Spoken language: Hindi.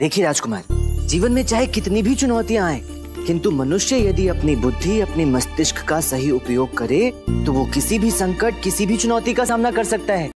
देखिए राजकुमार, जीवन में चाहे कितनी भी चुनौतियां आए, किंतु मनुष्य यदि अपनी बुद्धि, अपने मस्तिष्क का सही उपयोग करे तो वो किसी भी संकट, किसी भी चुनौती का सामना कर सकता है।